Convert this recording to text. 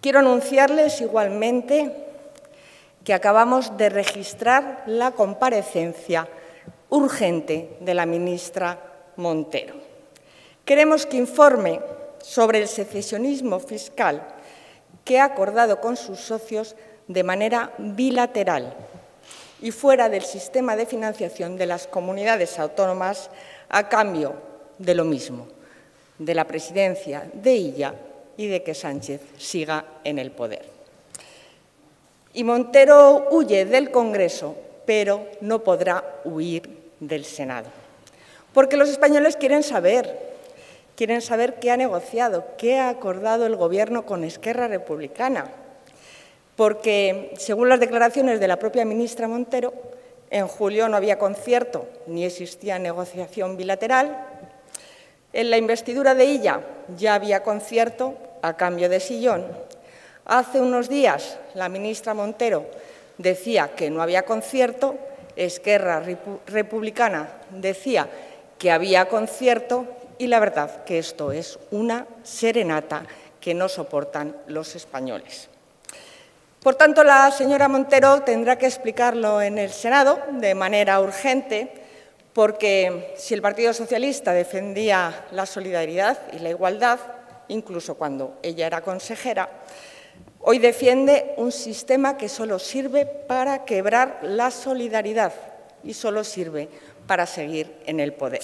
Quiero anunciarles igualmente que acabamos de registrar la comparecencia urgente de la ministra Montero. Queremos que informe sobre el secesionismo fiscal que ha acordado con sus socios de manera bilateral y fuera del sistema de financiación de las comunidades autónomas a cambio de lo mismo, de la presidencia de Illa y de que Sánchez siga en el poder. Y Montero huye del Congreso, pero no podrá huir del Senado. Porque los españoles quieren saber qué ha negociado, qué ha acordado el Gobierno con Esquerra Republicana. Porque, según las declaraciones de la propia ministra Montero, en julio no había concierto ni existía negociación bilateral. En la investidura de Illa ya había concierto a cambio de sillón. Hace unos días la ministra Montero decía que no había concierto, Esquerra Republicana decía que había concierto y la verdad que esto es una serenata que no soportan los españoles. Por tanto, la señora Montero tendrá que explicarlo en el Senado de manera urgente, porque si el Partido Socialista defendía la solidaridad y la igualdad, incluso cuando ella era consejera, hoy defiende un sistema que solo sirve para quebrar la solidaridad y solo sirve para seguir en el poder.